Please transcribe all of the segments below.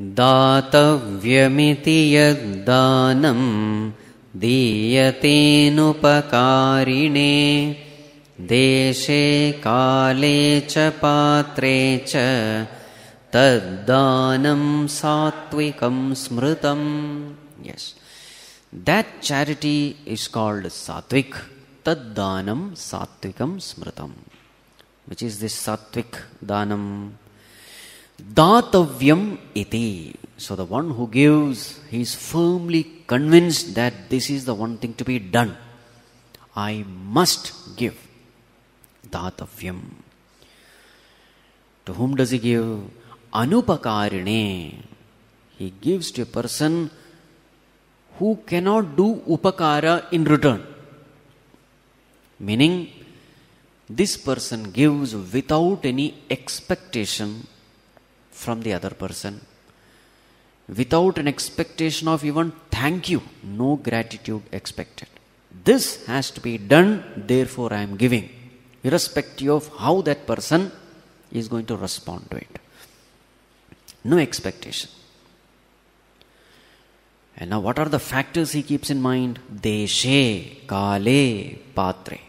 दातव्यमिति यद्दानं दीयतेनुपकारिणे देशे काले च पात्रे च तद्दानं सात्विकं स्मृतं. Yes, that charity is called sattvic. Taddanam sattvikam smritam. Which is this sattvic danam? Datavyam iti. So the one who gives, he is firmly convinced that this is the one thing to be done. I must give. Datavyam. To whom does he give? Anupakarine. He gives to a person who cannot do upakara in return. Meaning, this person gives without any expectation from the other person, without an expectation of even thank you, no gratitude expected. This has to be done, therefore I am giving, irrespective of how that person is going to respond to it. No expectation. And now what are the factors he keeps in mind? Deshe, kale, patre.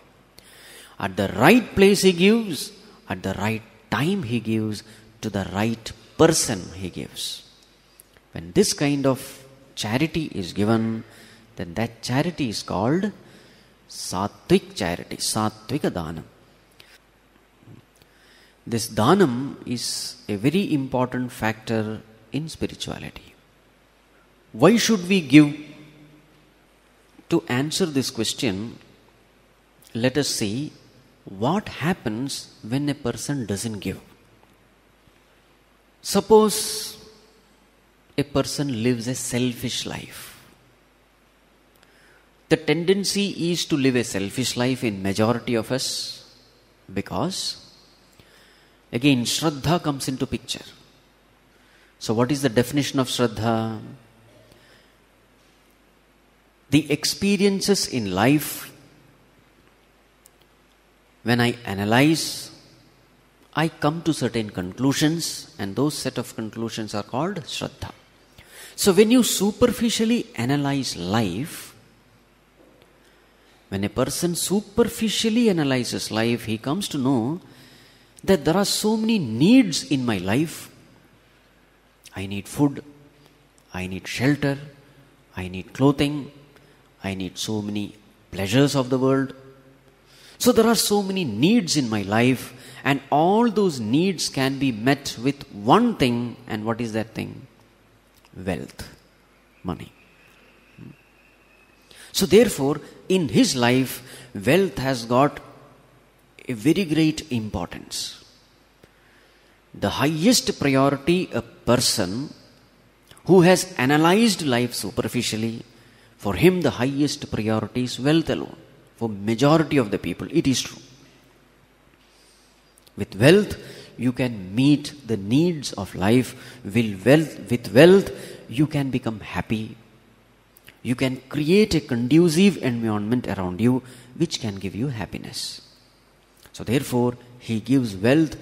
At the right place he gives, at the right time he gives, to the right person he gives. When this kind of charity is given, then that charity is called sattvic charity, sattvika dhanam. This dhanam is a very important factor in spirituality. Why should we give? To answer this question, let us see what happens when a person doesn't give. Suppose a person lives a selfish life. The tendency is to live a selfish life in majority of us, because again shraddha comes into picture. So what is the definition of shraddha? The experiences in life, when I analyze, I come to certain conclusions, and those set of conclusions are called shraddha. So when you superficially analyze life, when a person superficially analyzes life, he comes to know that there are so many needs in my life. I need food, I need shelter, I need clothing, I need so many pleasures of the world. So there are so many needs in my life, and all those needs can be met with one thing. And what is that thing? Wealth, money. So therefore, in his life, wealth has got a very great importance. The highest priority a person who has analyzed life superficially, for him the highest priority is wealth alone. For majority of the people, it is true. With wealth, you can meet the needs of life. With wealth, you can become happy. You can create a conducive environment around you, which can give you happiness. So therefore, he gives wealth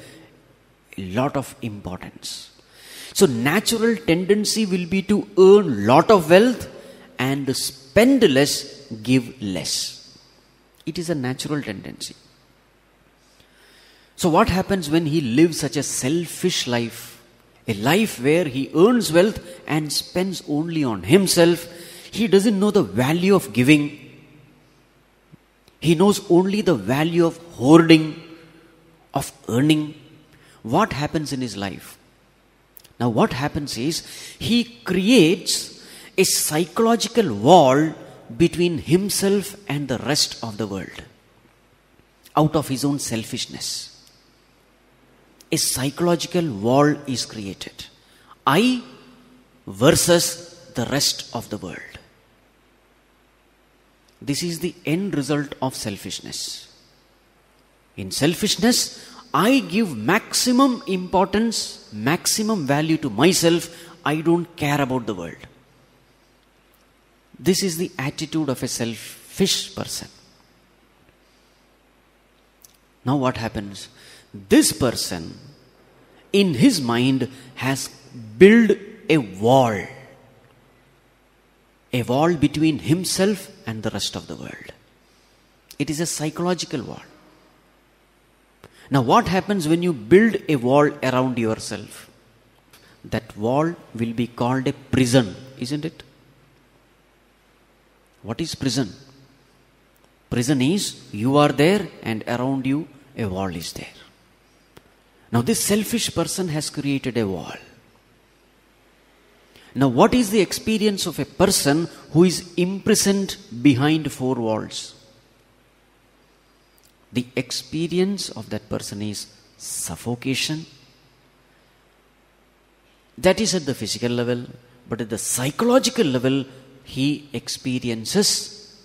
a lot of importance. So natural tendency will be to earn lot of wealth and spend less, give less. It is a natural tendency. So what happens when he lives such a selfish life? A life where he earns wealth and spends only on himself. He doesn't know the value of giving. He knows only the value of hoarding, of earning. What happens in his life? Now what happens is, he creates a psychological wall between himself and the rest of the world, out of his own selfishness. A psychological wall is created. I versus the rest of the world. This is the end result of selfishness. In selfishness, I give maximum importance, maximum value to myself. I don't care about the world. This is the attitude of a selfish person. Now what happens? This person, in his mind, has built a wall between himself and the rest of the world. It is a psychological wall. Now what happens when you build a wall around yourself? That wall will be called a prison, isn't it? What is prison? Prison is you are there and around you a wall is there. Now this selfish person has created a wall. Now what is the experience of a person who is imprisoned behind four walls? The experience of that person is suffocation. That is at the physical level, but at the psychological level, he experiences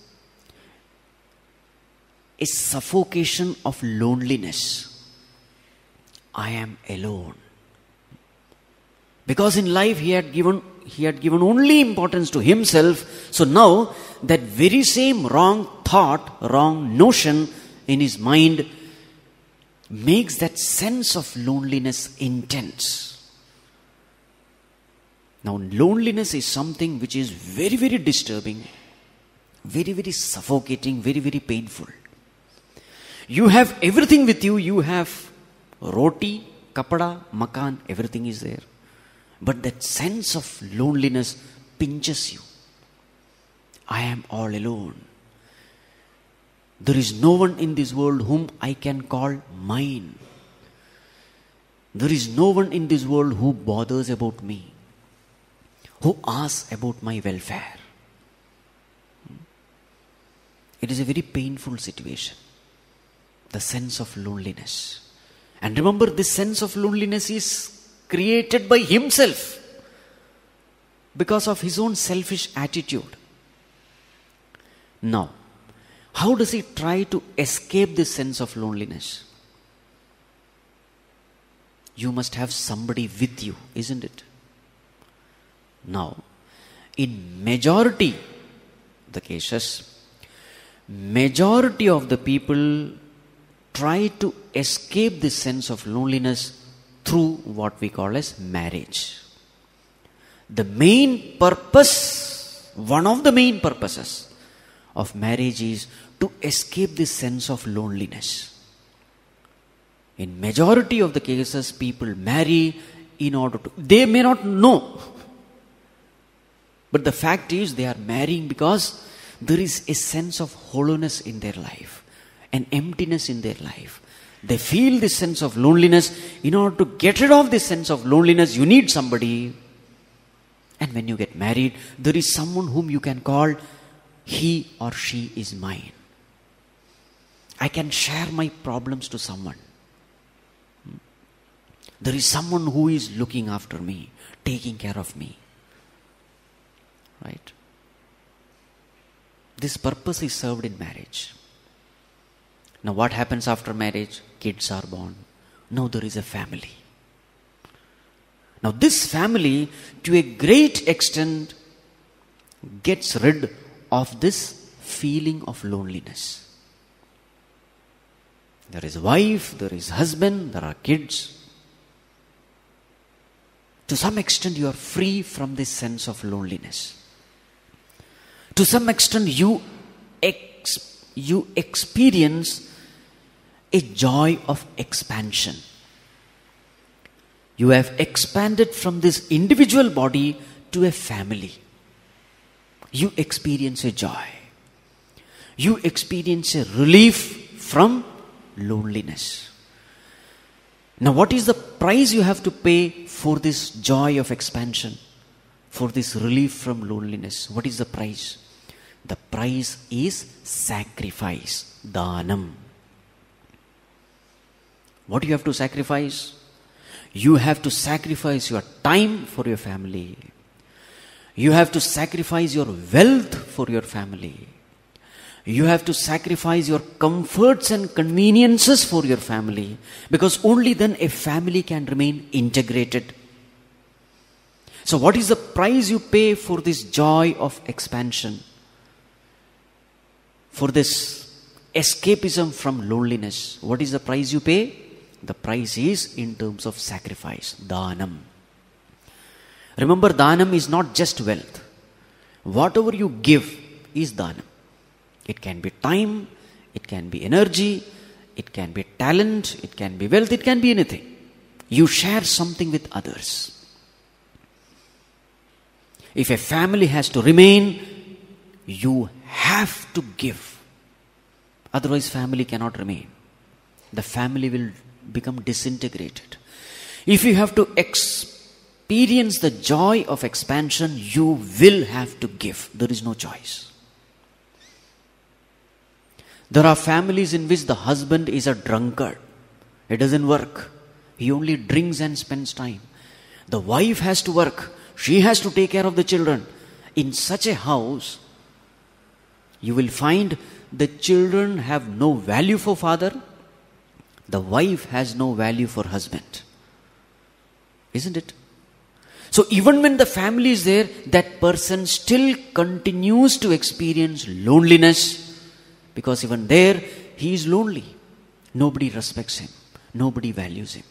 a suffocation of loneliness. I am alone. Because in life he had given only importance to himself, so now that very same wrong thought, wrong notion in his mind makes that sense of loneliness intense. Now loneliness is something which is very, very disturbing, very, very suffocating, very, very painful. You have everything with you. You have roti, kapada, makan, everything is there. But that sense of loneliness pinches you. I am all alone. There is no one in this world whom I can call mine. There is no one in this world who bothers about me, who asks about my welfare. It is a very painful situation, the sense of loneliness. And remember, this sense of loneliness is created by himself because of his own selfish attitude. Now, how does he try to escape this sense of loneliness? You must have somebody with you, isn't it? Now, in majority of the people try to escape this sense of loneliness through what we call as marriage. The main purpose, one of the main purposes of marriage is to escape this sense of loneliness. In majority of the cases, people marry in order to, they may not know, but the fact is they are marrying because there is a sense of hollowness in their life, an emptiness in their life. They feel this sense of loneliness. In order to get rid of this sense of loneliness, you need somebody. And when you get married, there is someone whom you can call, he or she is mine. I can share my problems to someone. There is someone who is looking after me, taking care of me. Right? This purpose is served in marriage. Now what happens after marriage? Kids are born. Now there is a family. Now this family, to a great extent, gets rid of this feeling of loneliness. There is wife, there is husband, there are kids. To some extent you are free from this sense of loneliness. To some extent, you experience a joy of expansion. You have expanded from this individual body to a family. You experience a joy. You experience a relief from loneliness. Now, what is the price you have to pay for this joy of expansion, for this relief from loneliness? What is the price? The price is sacrifice, danam. What do you have to sacrifice? You have to sacrifice your time for your family. You have to sacrifice your wealth for your family. You have to sacrifice your comforts and conveniences for your family, because only then a family can remain integrated. So what is the price you pay for this joy of expansion, for this escapism from loneliness? What is the price you pay? The price is in terms of sacrifice, danam. Remember, dhanam is not just wealth. Whatever you give is dhanam. It can be time, it can be energy, it can be talent, it can be wealth, it can be anything. You share something with others. If a family has to remain, you have to give. Otherwise, family cannot remain. The family will become disintegrated. If you have to experience the joy of expansion, you will have to give. There is no choice. There are families in which the husband is a drunkard. It doesn't work. He only drinks and spends time. The wife has to work. She has to take care of the children. In such a house, you will find the children have no value for father. The wife has no value for husband. Isn't it? So even when the family is there, that person still continues to experience loneliness. Because even there, he is lonely. Nobody respects him. Nobody values him.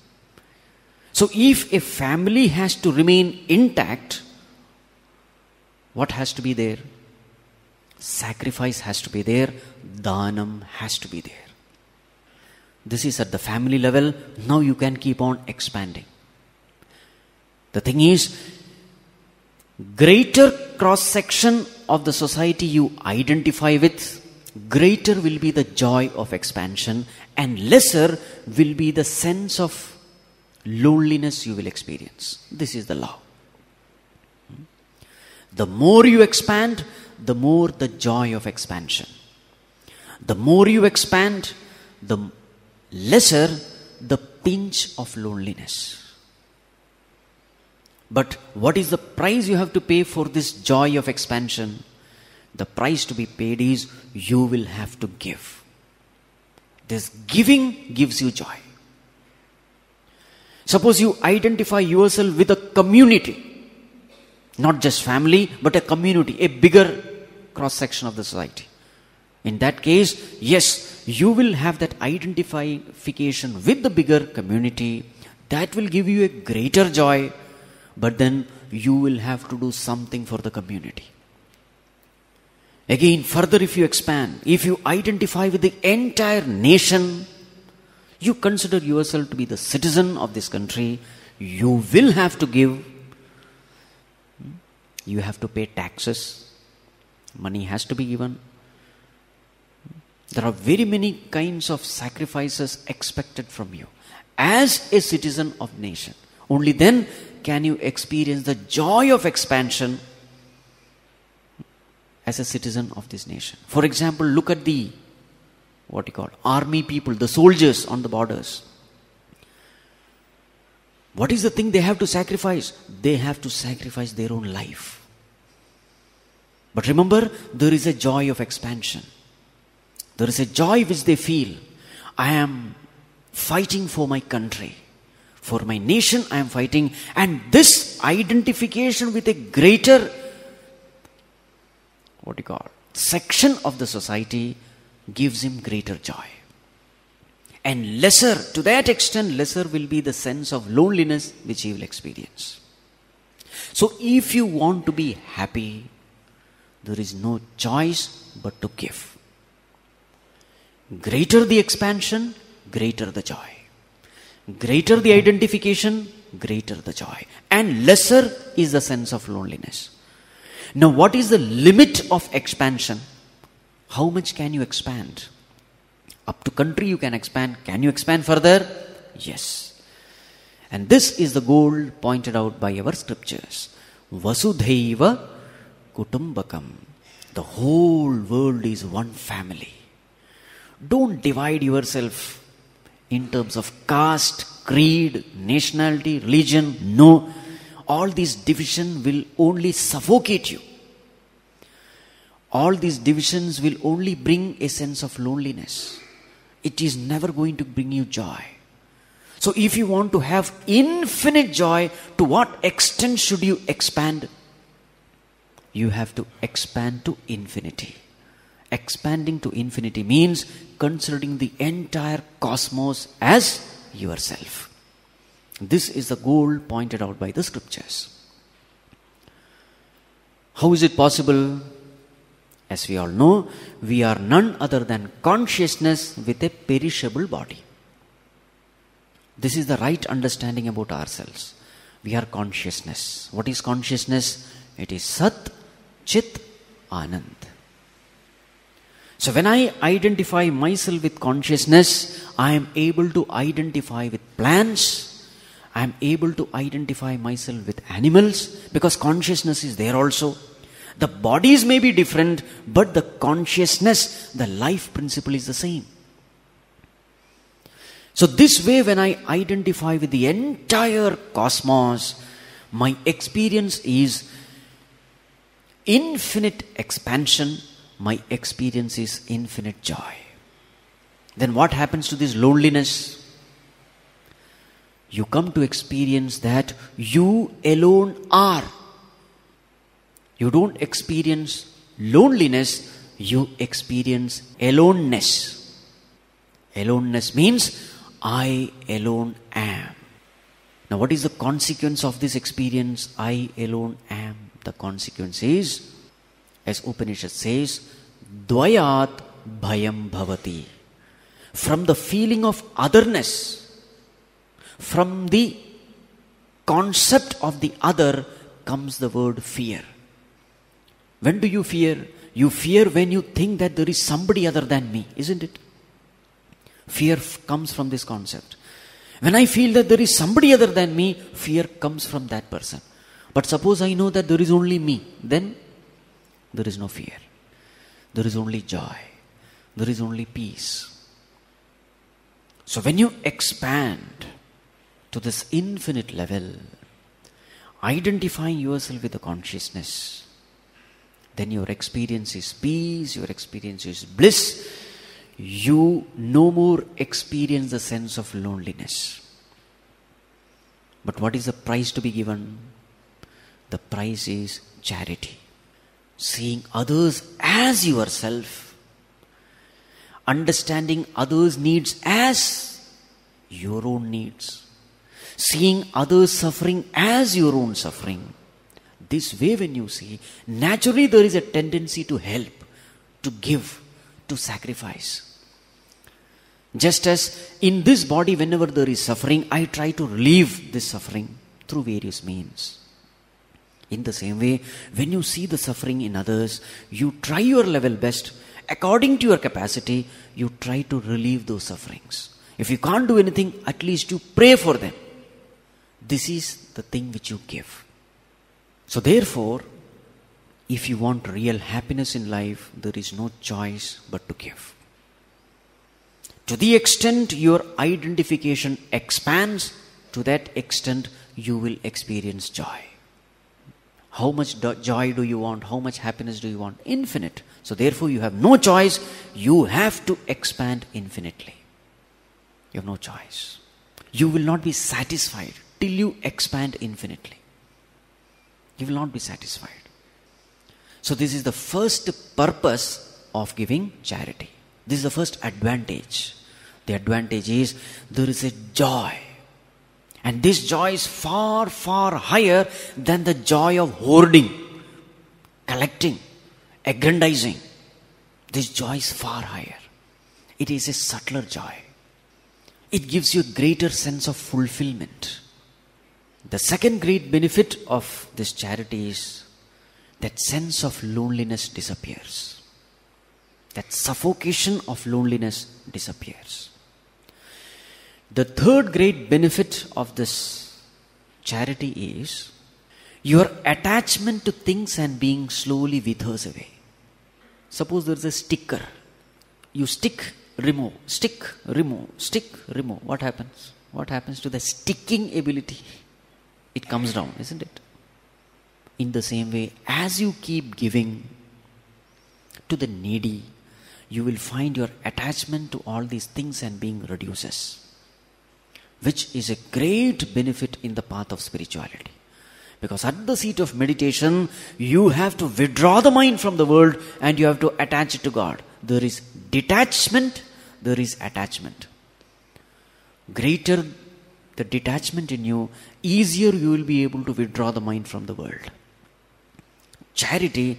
So if a family has to remain intact, what has to be there? Sacrifice has to be there. Dhanam has to be there. This is at the family level. Now you can keep on expanding. The thing is, greater cross-section of the society you identify with, greater will be the joy of expansion, and lesser will be the sense of loneliness you will experience. This is the law. The more you expand, the more the joy of expansion. The more you expand, the lesser the pinch of loneliness. But what is the price you have to pay for this joy of expansion? The price to be paid is you will have to give. This giving gives you joy. Suppose you identify yourself with a community. Not just family, but a community, a bigger cross-section of the society. In that case, yes, you will have that identification with the bigger community. That will give you a greater joy. But then you will have to do something for the community. Again, further if you expand, if you identify with the entire nation, you consider yourself to be the citizen of this country, you will have to give. You have to pay taxes. Money has to be given. There are very many kinds of sacrifices expected from you as a citizen of nation. Only then can you experience the joy of expansion as a citizen of this nation. For example, look at the, army people, the soldiers on the borders. What is the thing they have to sacrifice? They have to sacrifice their own life. But remember, there is a joy of expansion. There is a joy which they feel. I am fighting for my country. For my nation, I am fighting. And this identification with a greater section of the society gives him greater joy. And lesser, to that extent, lesser will be the sense of loneliness which he will experience. So if you want to be happy, there is no choice but to give. Greater the expansion, greater the joy. Greater the identification, greater the joy. And lesser is the sense of loneliness. Now, what is the limit of expansion? How much can you expand? Up to country you can expand. Can you expand further? Yes. And this is the goal pointed out by our scriptures. Vasudhaiva Kutumbakam. The whole world is one family. Don't divide yourself in terms of caste, creed, nationality, religion. No. All these divisions will only suffocate you. All these divisions will only bring a sense of loneliness. It is never going to bring you joy. So if you want to have infinite joy, to what extent should you expand? You have to expand to infinity. Expanding to infinity means considering the entire cosmos as yourself. This is the goal pointed out by the scriptures. How is it possible? As we all know, we are none other than consciousness with a perishable body. This is the right understanding about ourselves. We are consciousness. What is consciousness? It is Sat, Chit, Anand. So when I identify myself with consciousness, I am able to identify with plants. I am able to identify myself with animals because consciousness is there also. The bodies may be different, but the consciousness, the life principle is the same. So this way, when I identify with the entire cosmos, my experience is infinite expansion. My experience is infinite joy. Then what happens to this loneliness? You come to experience that you alone are. You don't experience loneliness, you experience aloneness. Aloneness means I alone am. Now what is the consequence of this experience? I alone am. The consequence is, as Upanishad says, dvayat bhayam bhavati. From the feeling of otherness, from the concept of the other comes the word fear. When do you fear? You fear when you think that there is somebody other than me, isn't it? Fear comes from this concept. When I feel that there is somebody other than me, fear comes from that person. But suppose I know that there is only me, then there is no fear. There is only joy. There is only peace. So when you expand to this infinite level, identifying yourself with the consciousness, then your experience is peace, your experience is bliss. You no more experience the sense of loneliness. But what is the price to be given? The price is charity. Seeing others as yourself, understanding others' needs as your own needs, seeing others' suffering as your own suffering. This way when you see, naturally there is a tendency to help, to give, to sacrifice. Just as in this body, whenever there is suffering, I try to relieve this suffering through various means. In the same way, when you see the suffering in others, you try your level best. According to your capacity, you try to relieve those sufferings. If you can't do anything, at least you pray for them. This is the thing which you give. So therefore, if you want real happiness in life, there is no choice but to give. To the extent your identification expands, to that extent you will experience joy. How much joy do you want? How much happiness do you want? Infinite. So therefore you have no choice. You have to expand infinitely. You have no choice. You will not be satisfied till you expand infinitely. You will not be satisfied. So this is the first purpose of giving charity. This is the first advantage. The advantage is there is a joy. And this joy is far, far higher than the joy of hoarding, collecting, aggrandizing. This joy is far higher. It is a subtler joy. It gives you a greater sense of fulfillment. The second great benefit of this charity is that sense of loneliness disappears. That suffocation of loneliness disappears. The third great benefit of this charity is your attachment to things and being slowly withers away. Suppose there is a sticker. You stick, remove, stick, remove, stick, remove. What happens? What happens to the sticking ability? It comes down, isn't it? In the same way, as you keep giving to the needy, you will find your attachment to all these things and being reduces, which is a great benefit in the path of spirituality. Because at the seat of meditation, you have to withdraw the mind from the world and you have to attach it to God. There is detachment, there is attachment. Greater the detachment in you, easier you will be able to withdraw the mind from the world. Charity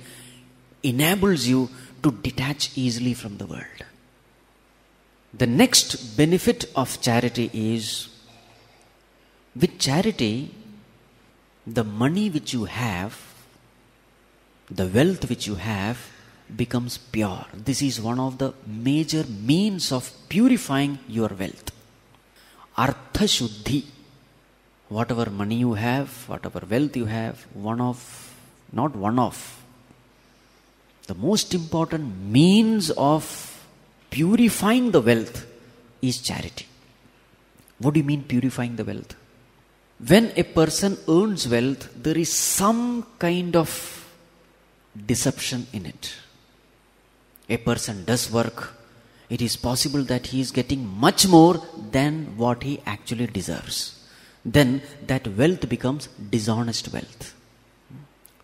enables you to detach easily from the world. The next benefit of charity is, with charity, the money which you have, the wealth which you have becomes pure. This is one of the major means of purifying your wealth. Artha Shuddhi. Whatever money you have, whatever wealth you have, the most important means of purifying the wealth is charity. What do you mean purifying the wealth? When a person earns wealth, there is some kind of deception in it. A person does work, it is possible that he is getting much more than what he actually deserves. Then that wealth becomes dishonest wealth.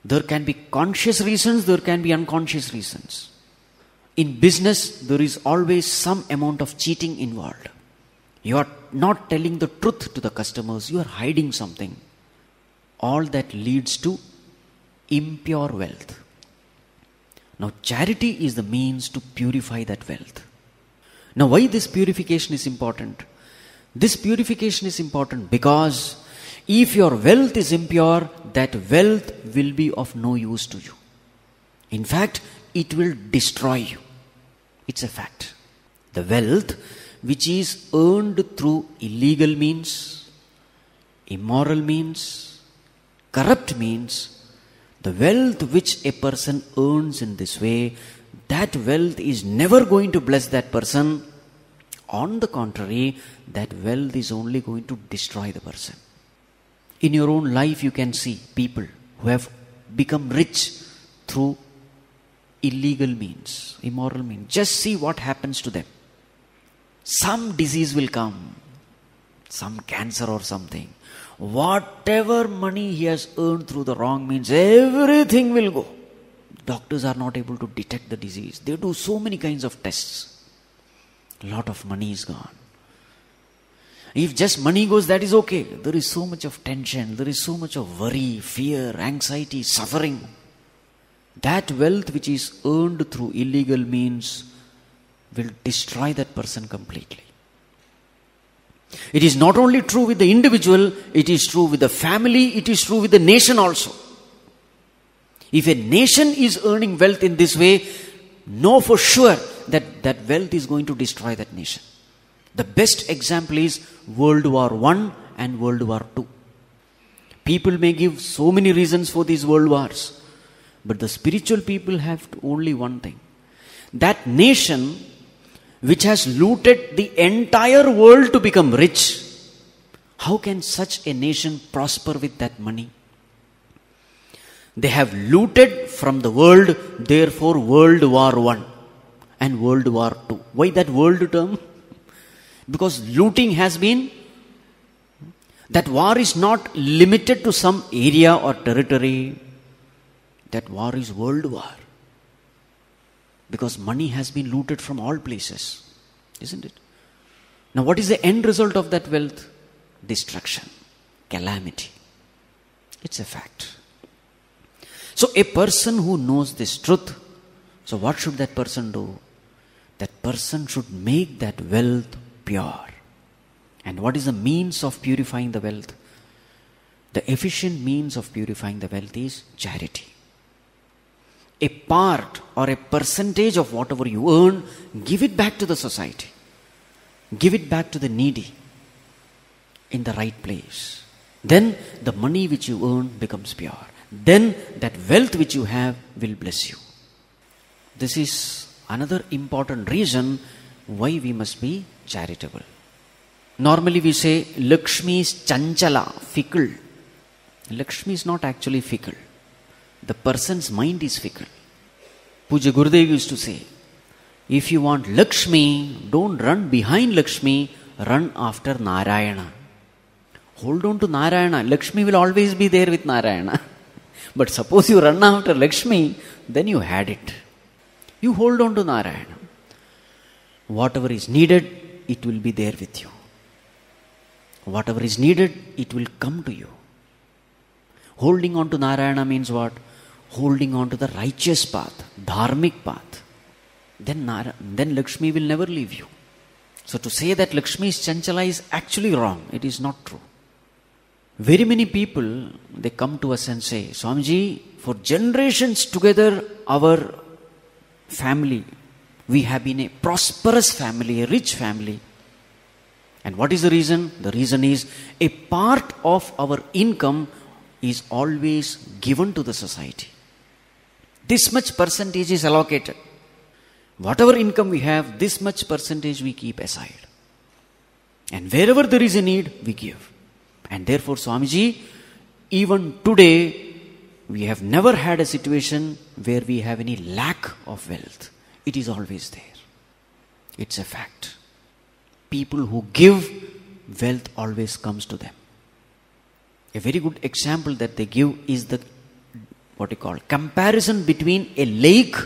There can be conscious reasons, there can be unconscious reasons. In business, there is always some amount of cheating involved. You are not telling the truth to the customers, you are hiding something. All that leads to impure wealth. Now, charity is the means to purify that wealth. Now, why this purification is important? This purification is important because if your wealth is impure, that wealth will be of no use to you. In fact, it will destroy you. It's a fact. The wealth which is earned through illegal means, immoral means, corrupt means, the wealth which a person earns in this way, that wealth is never going to bless that person. On the contrary, that wealth is only going to destroy the person. In your own life, you can see people who have become rich through illegal means, immoral means. Just see what happens to them. Some disease will come, some cancer or something. Whatever money he has earned through the wrong means, everything will go. Doctors are not able to detect the disease. They do so many kinds of tests. A lot of money is gone. If just money goes, that is okay. There is so much of tension, there is so much of worry, fear, anxiety, suffering. That wealth which is earned through illegal means will destroy that person completely. It is not only true with the individual, it is true with the family, it is true with the nation also. If a nation is earning wealth in this way, know for sure that wealth is going to destroy that nation. The best example is World War I and World War II. People may give so many reasons for these world wars, but the spiritual people have only one thing. That nation which has looted the entire world to become rich, how can such a nation prosper with that money? They have looted from the world, therefore World War I and World War II. Why that world term? Because looting has been, that war is not limited to some area or territory. That war is world war. Because money has been looted from all places. Isn't it? Now what is the end result of that wealth? Destruction, calamity. It's a fact. So a person who knows this truth, so what should that person do? That person should make that wealth pure. And what is the means of purifying the wealth? The efficient means of purifying the wealth is charity. A part or a percentage of whatever you earn, give it back to the society. Give it back to the needy in the right place. Then the money which you earn becomes pure. Then that wealth which you have will bless you. This is another important reason why we must be charitable. Normally we say Lakshmi is chanchala, fickle. Lakshmi is not actually fickle. The person's mind is fickle. Pooja Gurudev used to say, if you want Lakshmi, don't run behind Lakshmi, run after Narayana. Hold on to Narayana. Lakshmi will always be there with Narayana. But suppose you run after Lakshmi, then you had it. You hold on to Narayana. Whatever is needed, it will be there with you. Whatever is needed, it will come to you. Holding on to Narayana means what? holding on to the righteous path, dharmic path, then Lakshmi will never leave you. So to say that Lakshmi is chanchala is actually wrong. It is not true. Very many people, they come to us and say, Swamiji, for generations together, our family, we have been a prosperous family, a rich family. And what is the reason? The reason is a part of our income is always given to the society. This much percentage is allocated. Whatever income we have, this much percentage we keep aside. And wherever there is a need, we give. And therefore, Swamiji, even today, we have never had a situation where we have any lack of wealth. It is always there. It's a fact. People who give, wealth always comes to them. A very good example that they give is the, what you call, comparison between a lake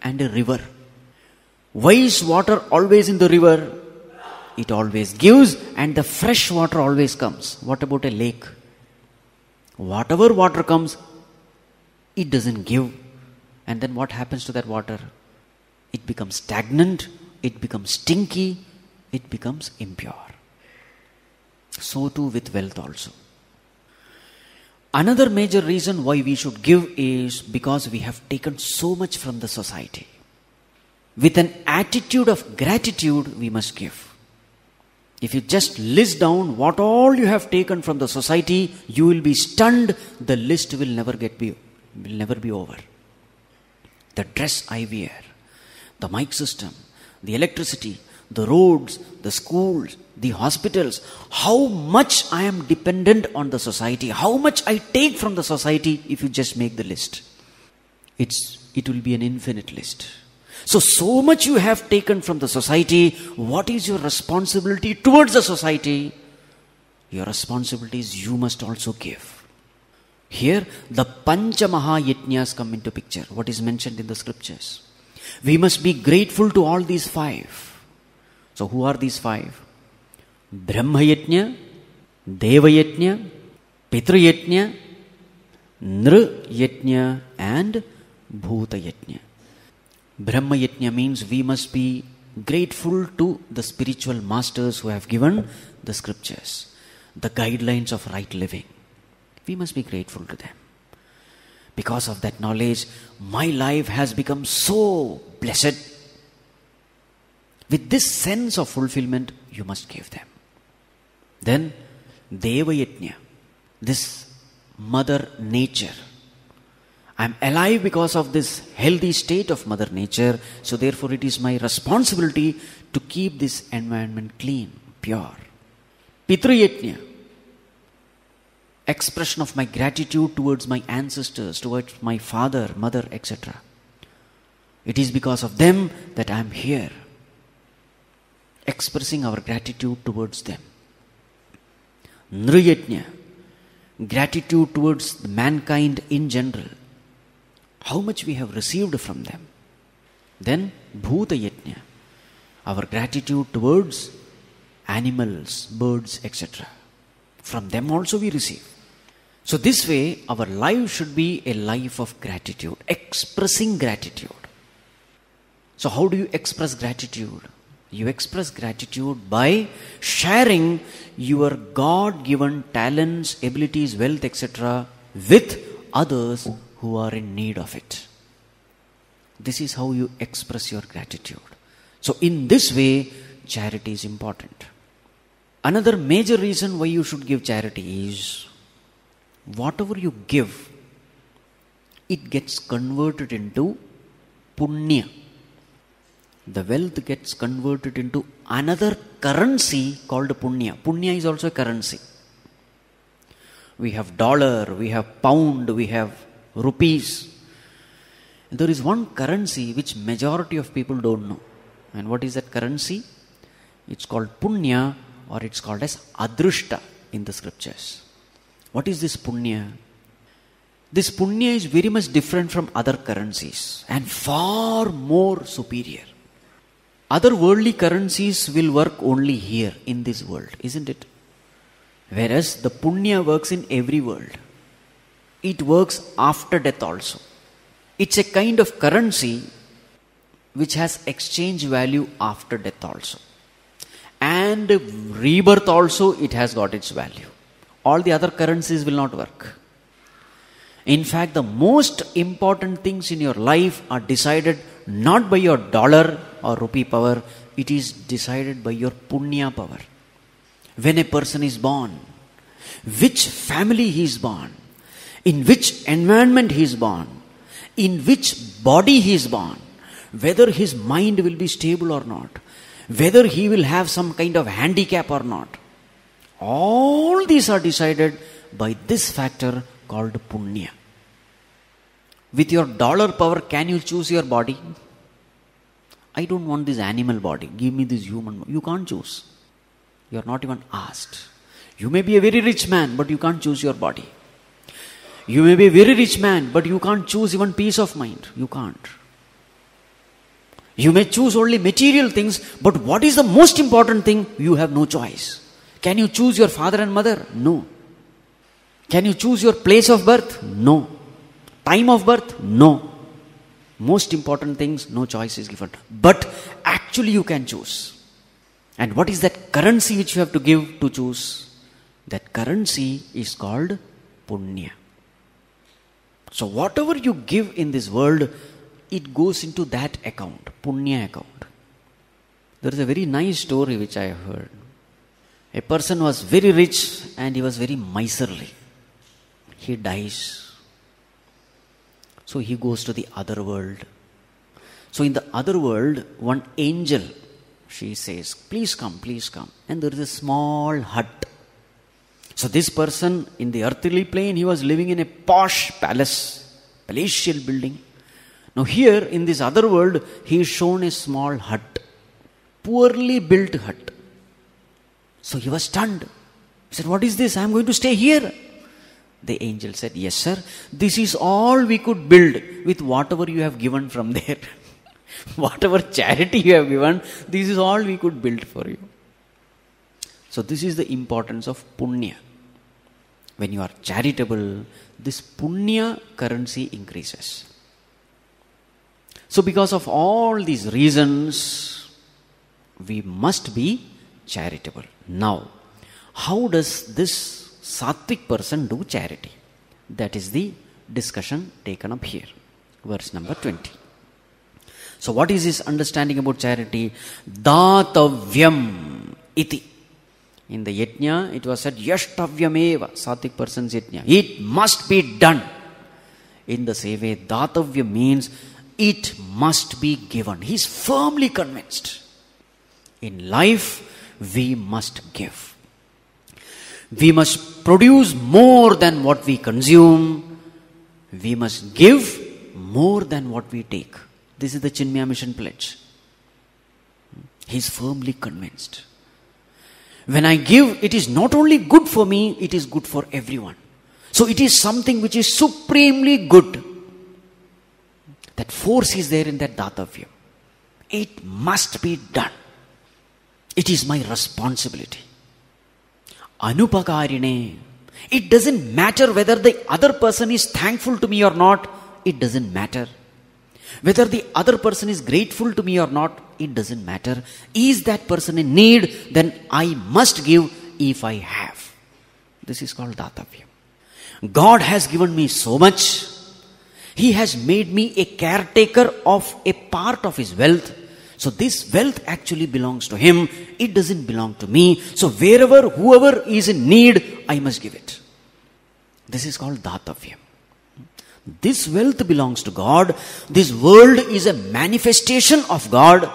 and a river. Why is water always in the river? It always gives and the fresh water always comes. What about a lake? Whatever water comes, it doesn't give. And then what happens to that water? It becomes stagnant, it becomes stinky, it becomes impure. So too with wealth also. Another major reason why we should give is because we have taken so much from the society. With an attitude of gratitude, we must give. If you just list down what all you have taken from the society, you will be stunned. The list will never be over. The dress I wear, the mic system, the electricity, the roads, the schools, the hospitals, how much I am dependent on the society, how much I take from the society, if you just make the list. It will be an infinite list. So much you have taken from the society. What is your responsibility towards the society? Your responsibility is you must also give. Here, the Pancha Mahayajnas come into picture, what is mentioned in the scriptures. We must be grateful to all these five. So who are these five? Brahmayajna, Devayajna, Pitrayajna, Nrayajna and Bhutayajna. Brahma Yajna means we must be grateful to the spiritual masters who have given the scriptures, the guidelines of right living. We must be grateful to them. Because of that knowledge, my life has become so blessed. With this sense of fulfillment, you must give them. Then, Deva Yajna, this mother nature. I am alive because of this healthy state of Mother Nature. So therefore it is my responsibility to keep this environment clean, pure. Pitrayajna, expression of my gratitude towards my ancestors, towards my father, mother, etc. It is because of them that I am here. Expressing our gratitude towards them. Nrayajna, gratitude towards mankind in general. How much we have received from them. Then Bhutayajna, our gratitude towards animals, birds, etc. From them also we receive. So this way our life should be a life of gratitude, expressing gratitude. So how do you express gratitude? You express gratitude by sharing your God-given talents, abilities, wealth, etc. with others who are in need of it. This is how you express your gratitude. So in this way, charity is important. Another major reason why you should give charity is whatever you give, it gets converted into punya. The wealth gets converted into another currency called punya. Punya is also a currency. We have dollar, we have pound, we have rupees. There is one currency which majority of people don't know. And what is that currency? It's called punya, or it's called as adrushta in the scriptures. What is this punya? This punya is very much different from other currencies and far more superior. Other worldly currencies will work only here in this world, isn't it? Whereas the punya works in every world. It works after death also. It's a kind of currency which has exchange value after death also. And rebirth also, it has got its value. All the other currencies will not work. In fact, the most important things in your life are decided not by your dollar or rupee power. It is decided by your punya power. When a person is born, which family he is born, in which environment he is born, in which body he is born, whether his mind will be stable or not, whether he will have some kind of handicap or not. All these are decided by this factor called punya. With your dollar power, can you choose your body? I don't want this animal body. Give me this human body. You can't choose. You are not even asked. You may be a very rich man, but you can't choose your body. You may be a very rich man, but you can't choose even peace of mind. You can't. You may choose only material things, but what is the most important thing? You have no choice. Can you choose your father and mother? No. Can you choose your place of birth? No. Time of birth? No. Most important things, no choice is given. But actually you can choose. And what is that currency which you have to give to choose? That currency is called punya. So whatever you give in this world, it goes into that account, punya account. There is a very nice story which I have heard. A person was very rich and he was very miserly. He dies. So he goes to the other world. So in the other world, one angel, she says, please come, please come. And there is a small hut. So this person in the earthly plane, he was living in a posh palace, palatial building. Now here in this other world, he is shown a small hut, poorly built hut. So he was stunned. He said, what is this? I am going to stay here. The angel said, yes sir, this is all we could build with whatever you have given from there. Whatever charity you have given, this is all we could build for you. So this is the importance of punya. When you are charitable, this punya currency increases. So because of all these reasons, we must be charitable. Now, how does this sattvic person do charity? That is the discussion taken up here. Verse number 20. So what is his understanding about charity? Datavyam iti. In the yajna, it was said, yashtavyam eva, sattvic person's yajna. It must be done. In the same way, datavya means it must be given. He is firmly convinced. In life, we must give. We must produce more than what we consume. We must give more than what we take. This is the Chinmaya Mission pledge. He is firmly convinced. When I give, it is not only good for me, it is good for everyone. So it is something which is supremely good. That force is there in that datavya. It must be done. It is my responsibility. Anupakarine. It doesn't matter whether the other person is thankful to me or not. It doesn't matter. Whether the other person is grateful to me or not. It doesn't matter. Is that person in need? Then I must give if I have. This is called datavya. God has given me so much. He has made me a caretaker of a part of his wealth. So this wealth actually belongs to him. It doesn't belong to me. So wherever, whoever is in need, I must give it. This is called datavya. This wealth belongs to God. This world is a manifestation of God.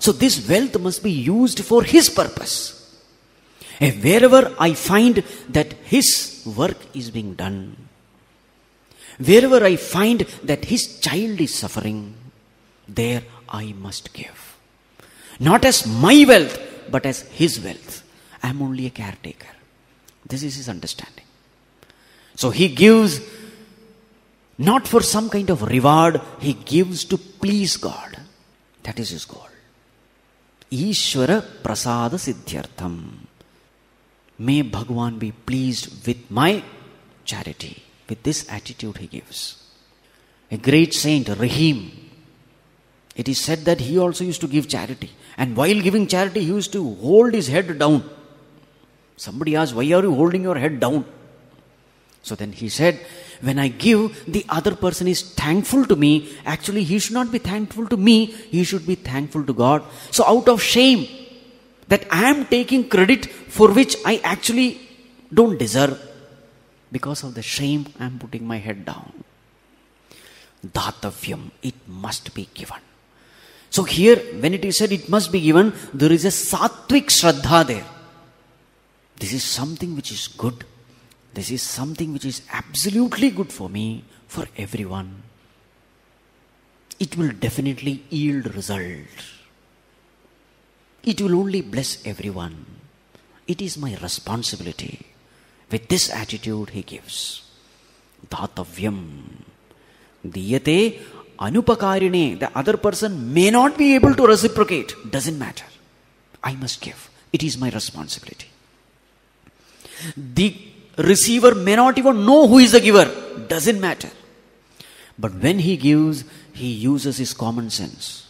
So this wealth must be used for his purpose. And wherever I find that his work is being done, wherever I find that his child is suffering, there I must give. Not as my wealth, but as his wealth. I am only a caretaker. This is his understanding. So he gives not for some kind of reward. He gives to please God. That is his goal. Ishvara prasada siddhyartham. May Bhagwan be pleased with my charity. With this attitude he gives. a great saint, Rahim, it is said that he also used to give charity. And while giving charity, he used to hold his head down. Somebody asked, why are you holding your head down? So then he said, when I give, the other person is thankful to me. Actually, he should not be thankful to me. He should be thankful to God. So out of shame that I am taking credit for which I actually don't deserve, because of the shame, I am putting my head down. Dhatavyam, it must be given. So here, when it is said it must be given, there is a sattvic shraddha there. This is something which is good. This is something which is absolutely good for me, for everyone. It will definitely yield result. It will only bless everyone. It is my responsibility. With this attitude he gives. Dhatavyam. Diyate anupakarine. The other person may not be able to reciprocate. Doesn't matter. I must give. It is my responsibility. The receiver may not even know who is the giver. Doesn't matter. But when he gives, he uses his common sense.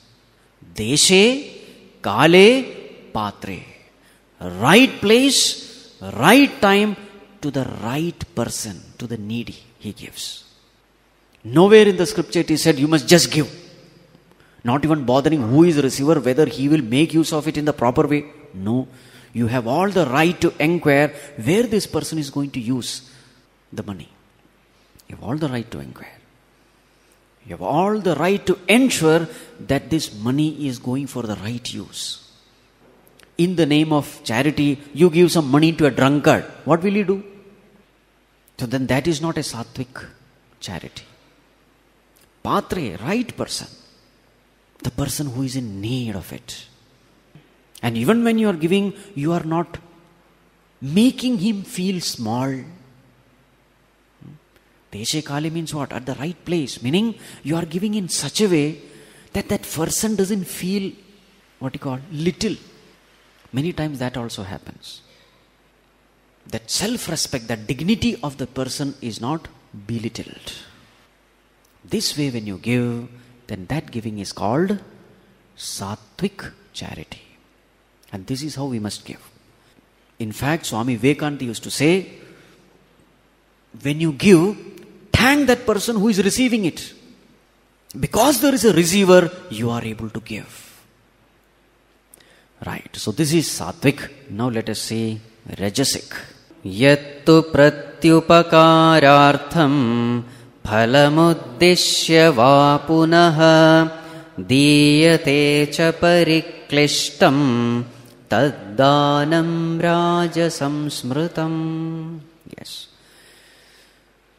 Deshe, kale, patre. Right place, right time, to the right person, to the needy, he gives. Nowhere in the scripture it is said, you must just give. Not even bothering who is the receiver, whether he will make use of it in the proper way. No. You have all the right to inquire where this person is going to use the money. You have all the right to inquire. You have all the right to ensure that this money is going for the right use. In the name of charity, you give some money to a drunkard. What will he do? So then that is not a sattvic charity. Patre, right person. The person who is in need of it. And even when you are giving, you are not making him feel small. Deshe kale means what? At the right place. Meaning, you are giving in such a way that that person doesn't feel, what you call, little. Many times that also happens. That self-respect, that dignity of the person is not belittled. This way when you give, then that giving is called sattvic charity. And this is how we must give. In fact, Swami Vivekananda used to say, when you give, thank that person who is receiving it. Because there is a receiver, you are able to give. Right, so this is sattvic. Now let us see rajasic. Yattu pratyupakarartham phalamuddishya vapunaha diyate cha pariklishtam taddanam rajasam smritam. Yes.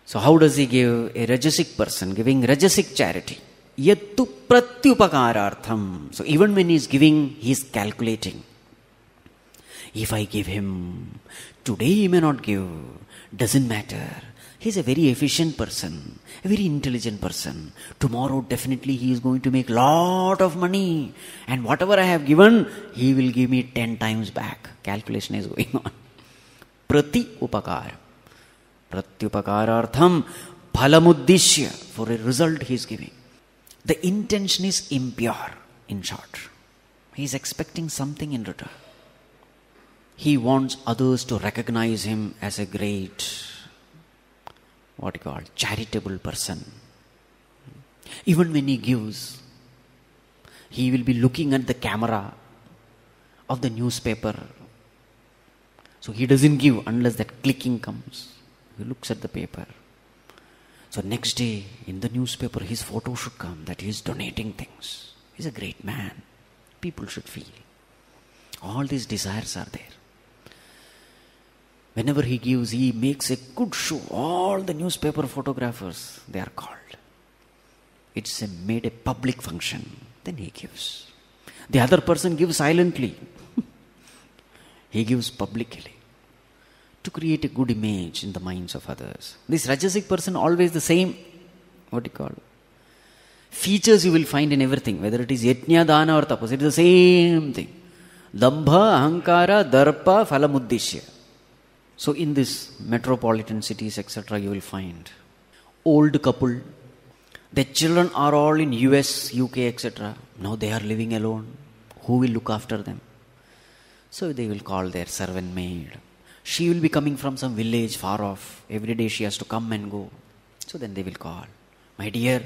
So how does he give? A rajasic person giving rajasic charity. Yattu pratyupakarartham. So even when he is giving, he is calculating. If I give him, today he may not give. Doesn't matter. He is a very efficient person, a very intelligent person. Tomorrow definitely he is going to make lot of money. And whatever I have given, he will give me 10 times back. Calculation is going on. Pratyupakar. Pratyupakarartham phalamuddishya. For a result he is giving. The intention is impure, in short. He is expecting something in return. He wants others to recognize him as a great, what you call, charitable person. Even when he gives, he will be looking at the camera of the newspaper. So he doesn't give unless that clicking comes. He looks at the paper. So next day, in the newspaper, his photo should come that he is donating things. He's a great man. People should feel. All these desires are there. Whenever he gives, he makes a good show. All the newspaper photographers, they are called. It's made a public function. Then he gives. The other person gives silently. He gives publicly, to create a good image in the minds of others. This rajasic person, always the same, what do you call, features you will find in everything, whether it is yajna, dana or tapas, it is the same thing. Dambha, ahankara, darpa, phalamuddishya. So in this metropolitan cities, etc., you will find old couple, Their children are all in US, UK, etc. Now they are living alone. Who will look after them? So they will call their servant maid. She will be coming from some village far off. Every day she has to come and go. So then they will call. My dear,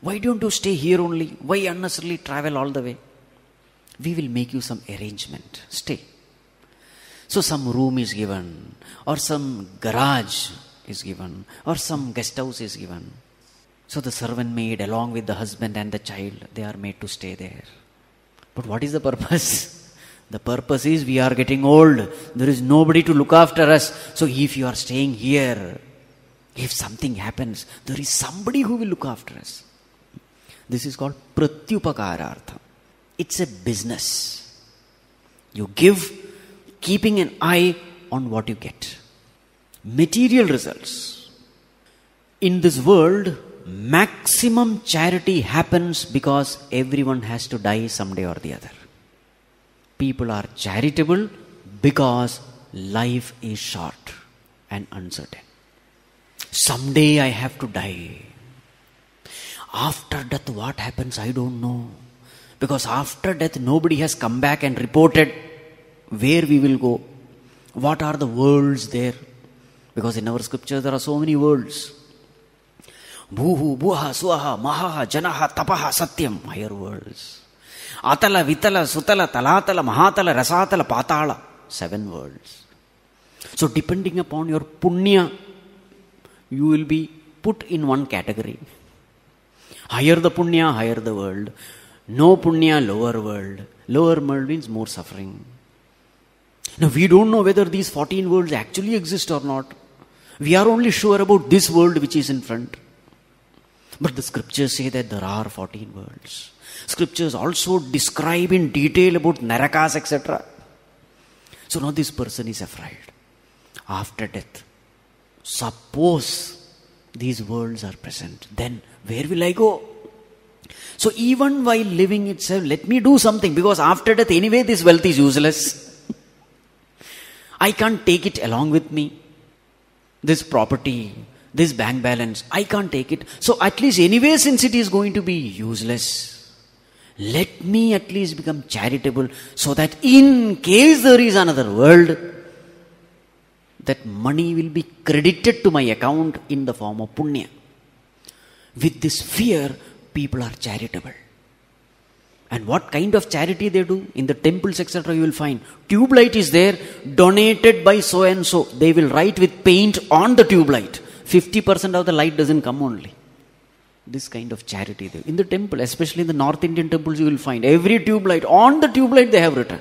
why don't you stay here only? Why unnecessarily travel all the way? We will make you some arrangement. Stay. So some room is given, or some garage is given, or some guest house is given. So the servant maid along with the husband and the child, they are made to stay there. But what is the purpose? The purpose is we are getting old. There is nobody to look after us. So if you are staying here, if something happens, there is somebody who will look after us. This is called pratyupakarartha. It's a business. You give, keeping an eye on what you get. Material results. In this world, maximum charity happens because everyone has to die someday or the other. People are charitable because life is short and uncertain. Someday I have to die. After death, what happens? I don't know. Because after death, nobody has come back and reported where we will go. What are the worlds there? Because in our scripture, there are so many worlds. Bhuhu, Buha, Swaha, Mahaha, Janaha, Tapaha, Satyam. Higher worlds. Atala, Vitala, Sutala, Talatala, Mahatala, Rasatala, Patala. 7 worlds. So depending upon your punya, you will be put in one category. Higher the punya, higher the world. No punya, lower world. Lower world means more suffering. Now we don't know whether these 14 worlds actually exist or not. We are only sure about this world which is in front. But the scriptures say that there are 14 worlds. Scriptures also describe in detail about narakas, etc. So now this person is afraid. After death, suppose these worlds are present, then where will I go? So even while living itself, let me do something, because after death anyway this wealth is useless. I can't take it along with me. This property, this bank balance, I can't take it. So at least anyway, since it is going to be useless, let me at least become charitable so that in case there is another world, that money will be credited to my account in the form of punya. With this fear, people are charitable. And what kind of charity they do? In the temples, etc., you will find tube light is there, donated by so and so. They will write with paint on the tube light. 50% of the light doesn't come only. This kind of charity. In the temple, especially in the North Indian temples, you will find every tube light, on the tube light they have written.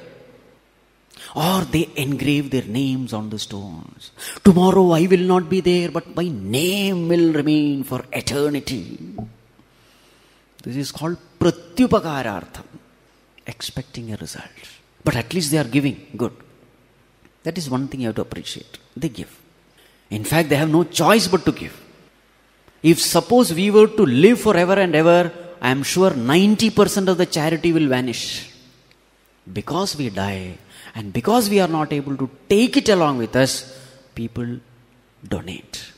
Or they engrave their names on the stones. Tomorrow I will not be there, but my name will remain for eternity. This is called pratyupakarartham. Expecting a result. But at least they are giving. Good. That is one thing you have to appreciate. They give. In fact, they have no choice but to give. If suppose we were to live forever and ever, I am sure 90% of the charity will vanish. Because we die and because we are not able to take it along with us, people donate.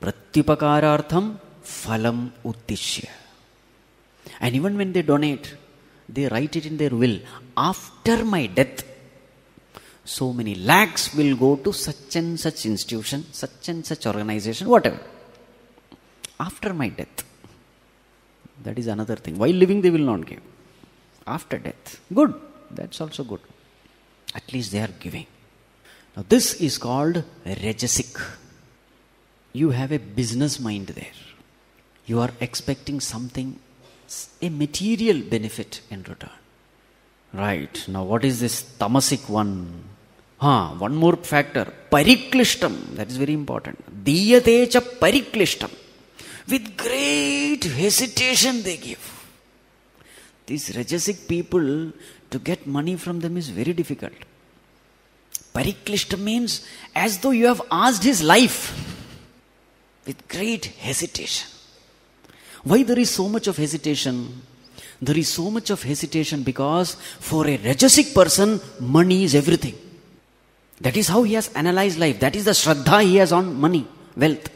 Pratyupakarartham phalam uddishya. And even when they donate, they write it in their will. After my death, so many lakhs will go to such and such institution, such and such organization, whatever. After my death. That is another thing. While living, they will not give. After death. Good. That's also good. At least they are giving. Now this is called rajasic. You have a business mind there. You are expecting something, a material benefit in return. Right. Now what is this tamasic one? One more factor. Pariklishtam. That is very important. Diyate cha pariklishtam. With great hesitation they give. These rajasic people, to get money from them is very difficult. Pariklishta means as though you have asked his life with great hesitation. Why there is so much of hesitation? There is so much of hesitation because for a rajasic person, money is everything. That is how he has analyzed life. That is the shraddha he has on money, wealth.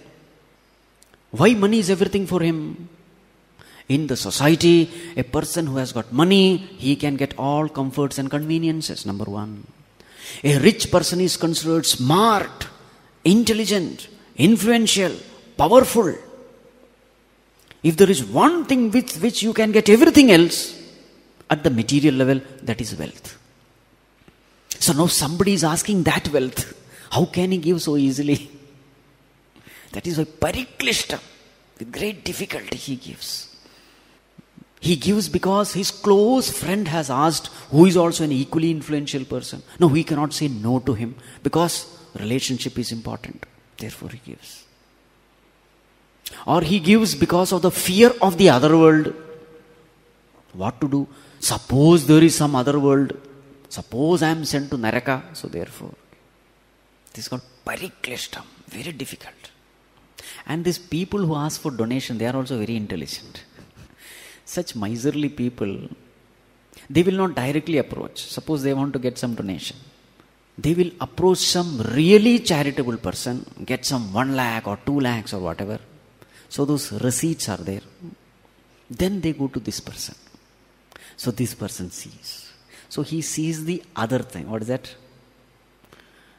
Why money is everything for him? In the society, a person who has got money, he can get all comforts and conveniences, number one. A rich person is considered smart, intelligent, influential, powerful. If there is one thing with which you can get everything else, at the material level, that is wealth. So now somebody is asking that wealth. How can he give so easily? That is why Pariklishta, with great difficulty he gives. He gives because his close friend has asked, who is also an equally influential person. No, he cannot say no to him because relationship is important. Therefore he gives. Or he gives because of the fear of the other world. What to do? Suppose there is some other world. Suppose I am sent to Naraka. So therefore, this is called Pariklishtam. Very difficult. And these people who ask for donation, they are also very intelligent. Such miserly people, they will not directly approach. Suppose they want to get some donation. They will approach some really charitable person, get some 1 lakh or 2 lakhs or whatever. So those receipts are there. Then they go to this person. So this person sees. So he sees the other thing. What is that?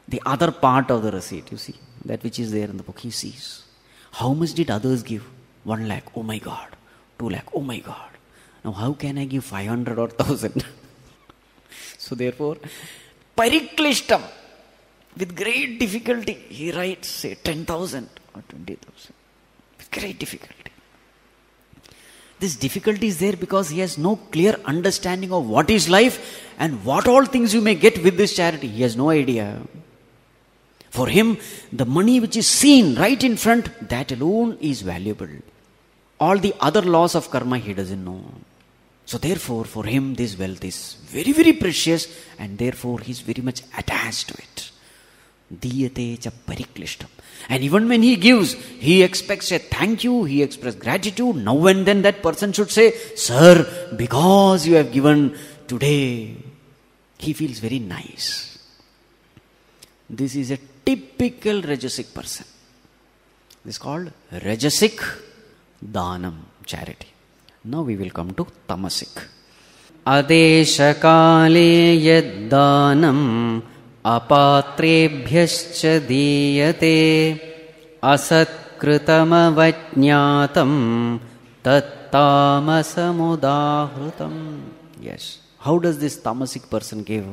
The other part of the receipt, you see. That which is there in the book, he sees. How much did others give? 1 lakh. Oh my God. 2 lakh. Oh my God. Now how can I give 500 or 1000? So therefore, Pariklishtam, with great difficulty, he writes, say, 10,000 or 20,000. With great difficulty. This difficulty is there because he has no clear understanding of what is life and what all things you may get with this charity. He has no idea. For him, the money which is seen right in front, that alone is valuable. All the other laws of karma he doesn't know. So therefore, for him, this wealth is very, very precious and therefore he is very much attached to it. Diyate cha pariklishtam. And even when he gives, he expects a thank you, he expresses gratitude. Now and then that person should say, Sir, because you have given today, he feels very nice. This is a typical rajasic person. This is called rajasic danam, charity. Now we will come to tamasic. Adeshakale yad danam apatrebhyascha diyate asatkritamavajñatam tattamasamudahrutam. Yes. How does this tamasic person give?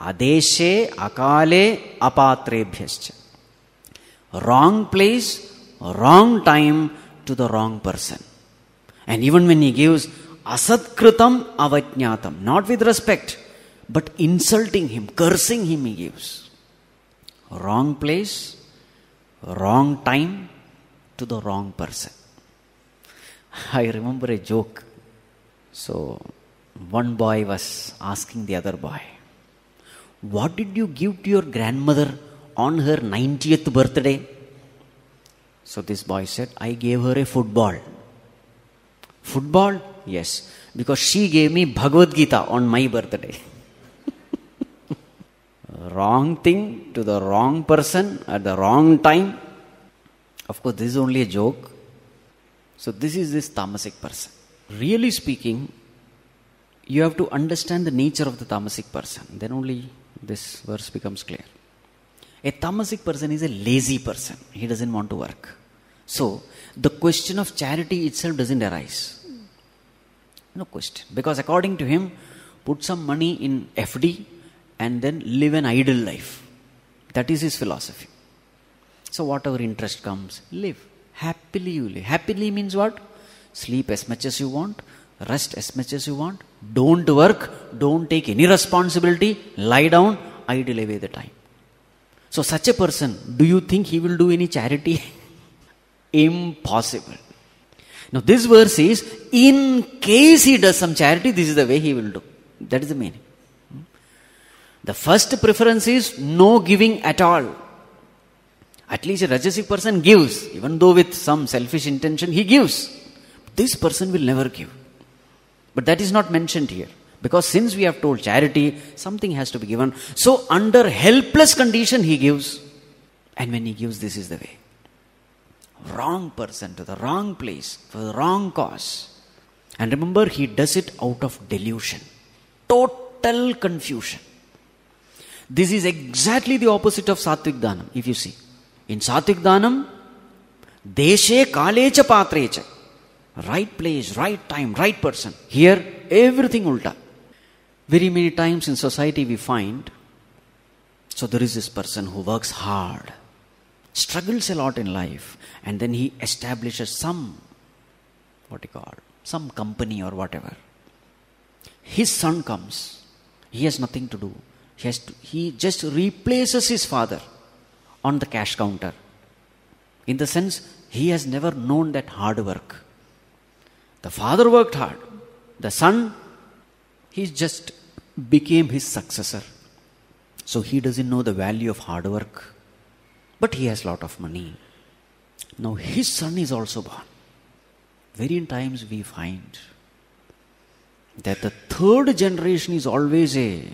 Adeshe akale apatrebhyascha. Wrong place, wrong time to the wrong person. And even when he gives asatkritam avajñatam, not with respect, but insulting him, cursing him he gives. Wrong place, wrong time to the wrong person. I remember a joke. So one boy was asking the other boy, what did you give to your grandmother on her 90th birthday? So this boy said, I gave her a football. Football? Yes. Because she gave me Bhagavad Gita on my birthday. Wrong thing to the wrong person at the wrong time. Of course, this is only a joke. So this is this tamasic person. Really speaking, you have to understand the nature of the tamasic person. Then only this verse becomes clear. A tamasic person is a lazy person. He doesn't want to work. So, the question of charity itself doesn't arise. No question. Because according to him, put some money in FD and then live an idle life. That is his philosophy. So, whatever interest comes, live. Happily you live. Happily means what? Sleep as much as you want. Rest as much as you want. Don't work. Don't take any responsibility. Lie down. Idle away the time. So such a person, do you think he will do any charity? Impossible. Now this verse is, in case he does some charity, this is the way he will do. That is the meaning. The first preference is no giving at all. At least a rajasic person gives. Even though with some selfish intention, he gives. This person will never give. But that is not mentioned here. Because since we have told charity, something has to be given. So under helpless condition he gives. And when he gives, this is the way. wrong person to the wrong place for the wrong cause. And remember, he does it out of delusion, total confusion. This is exactly the opposite of sattvic dhanam, if you see. In sattvic dhanam, deshe kalecha patrecha, right place, right time, right person. Here, everything ulta. Very many times in society we find, so there is this person who works hard, struggles a lot in life, and then he establishes some, some company or whatever. His son comes, he has nothing to do. He just replaces his father on the cash counter. In the sense, he has never known that hard work. The father worked hard. The son, he just became his successor. So he doesn't know the value of hard work. But he has a lot of money. Now his son is also born. Very times we find that the third generation is always a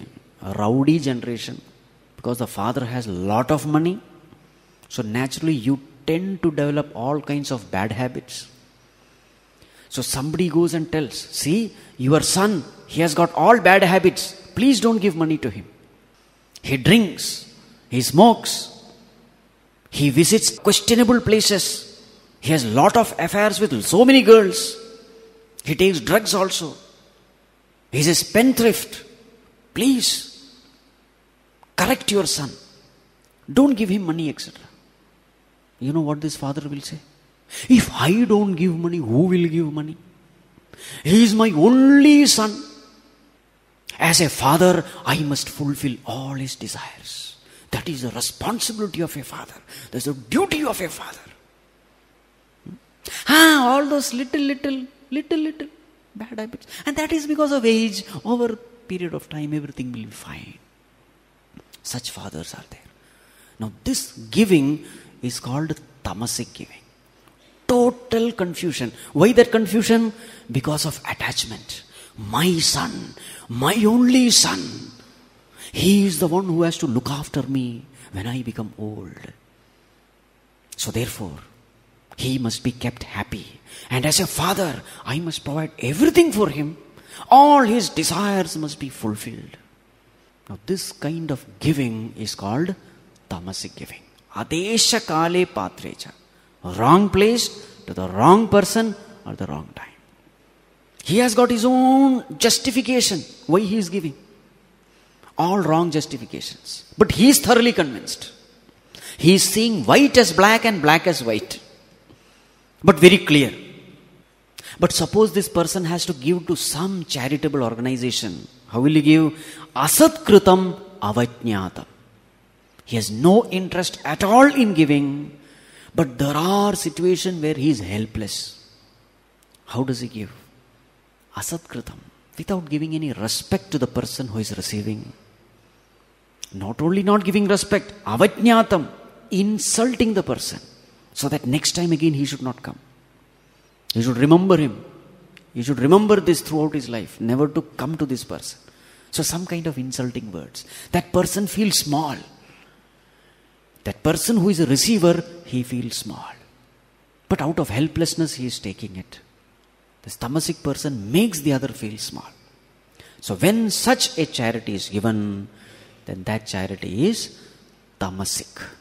rowdy generation, because the father has a lot of money. So naturally you tend to develop all kinds of bad habits. So somebody goes and tells, see, your son, he has got all bad habits. Please don't give money to him. He drinks, he smokes, he visits questionable places. He has a lot of affairs with so many girls. He takes drugs also. He's a spendthrift. Please correct your son. Don't give him money, etc. You know what this father will say? If I don't give money, who will give money? He is my only son. As a father, I must fulfill all his desires. That is the responsibility of a father. That's the duty of a father. All those little bad habits. And that is because of age. Over period of time, everything will be fine. Such fathers are there. Now this giving is called tamasic giving. Total confusion. Why that confusion? Because of attachment. My son, my only son. He is the one who has to look after me when I become old. So therefore, he must be kept happy. And as a father, I must provide everything for him. All his desires must be fulfilled. Now this kind of giving is called tamasic giving. Adesha kale patrecha. Wrong place to the wrong person or the wrong time. He has got his own justification why he is giving. All wrong justifications. But he is thoroughly convinced. He is seeing white as black and black as white. But very clear. But suppose this person has to give to some charitable organization. How will he give? Asatkritam avajñātam. He has no interest at all in giving. But there are situations where he is helpless. How does he give? Asatkritam. Without giving any respect to the person who is receiving. Not only not giving respect, avajñātam. Insulting the person. So that next time again he should not come. You should remember him. You should remember this throughout his life. Never to come to this person. So some kind of insulting words. That person feels small. That person who is a receiver, he feels small. But out of helplessness, he is taking it. This tamasic person makes the other feel small. So when such a charity is given, then that charity is tamasic.